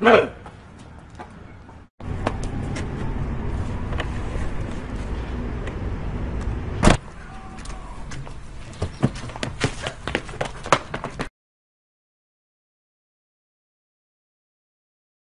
No!